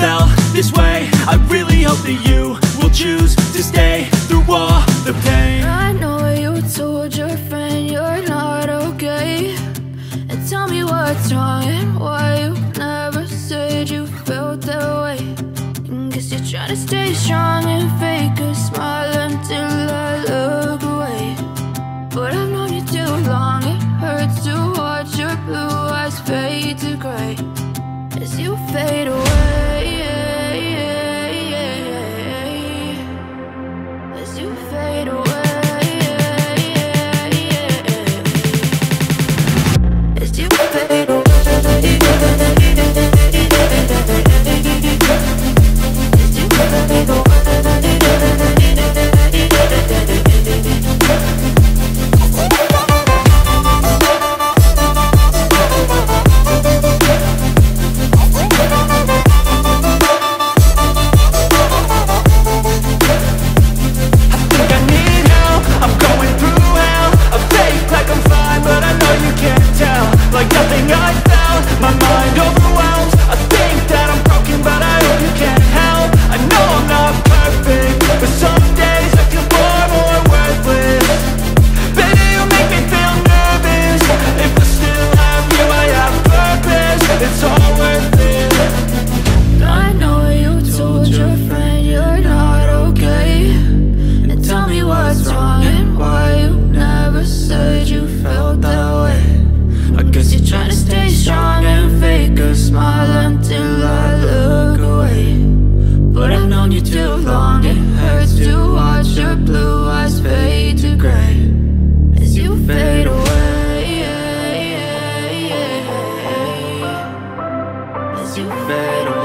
felt this way. I really hope that you will choose to stay through all the pain. I know you told your friend you're not okay, and tell me what's wrong and why you never said you felt that way. And guess you're trying to stay strong and fake a smile until I look away. But I've known you too long, it hurts to watch your blue eyes fade to gray as you fade away. You fade away, as you fade away, as you fade away.